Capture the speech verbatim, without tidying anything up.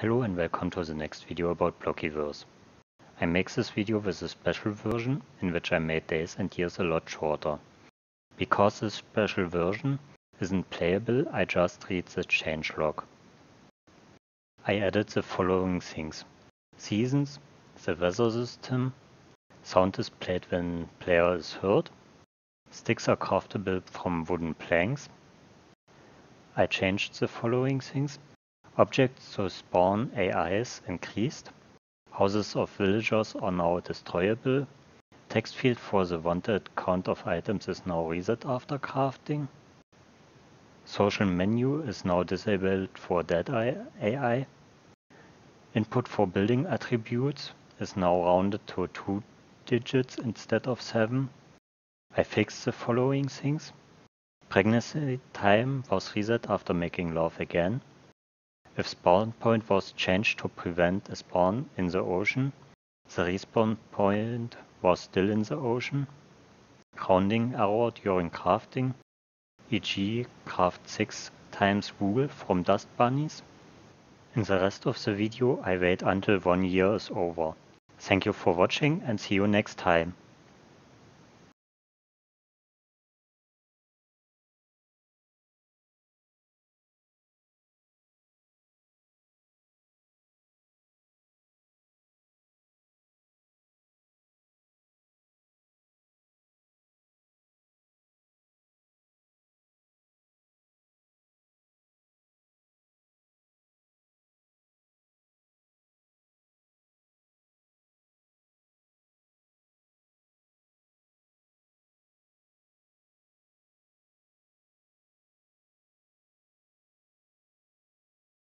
Hello and welcome to the next video about Blockiverse. I make this video with a special version in which I made days and years a lot shorter. Because this special version isn't playable, I just read the change log. I added the following things: seasons, the weather system, sound is played when player is hurt, sticks are craftable from wooden planks. I changed the following things: objects to spawn A Is increased, houses of villagers are now destroyable, text field for the wanted count of items is now reset after crafting, social menu is now disabled for dead A I, input for building attributes is now rounded to two digits instead of seven. I fixed the following things: pregnancy time was reset after making love again. If spawn point was changed to prevent a spawn in the ocean, the respawn point was still in the ocean. Rounding error during crafting, for example craft six times wool from dust bunnies. In the rest of the video I wait until one year is over. Thank you for watching and see you next time.